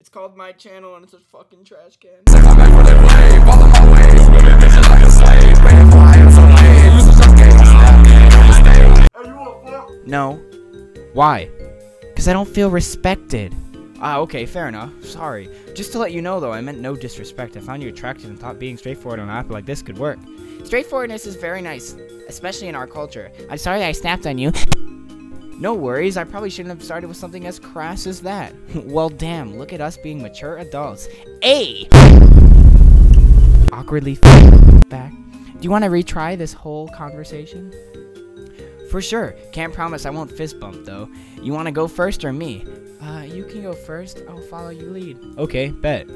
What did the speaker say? It's called My Channel, and it's a fucking trash can. No. Why? Because I don't feel respected. Ah, okay, fair enough. Sorry. Just to let you know, though, I meant no disrespect. I found you attractive and thought being straightforward on an app like this could work. Straightforwardness is very nice, especially in our culture. I'm sorry I snapped on you. No worries, I probably shouldn't have started with something as crass as that. Well, damn, look at us being mature adults. Hey! Awkwardly back. Do you want to retry this whole conversation? For sure. Can't promise I won't fist bump, though. You want to go first or me? You can go first. I'll follow your lead. Okay, bet.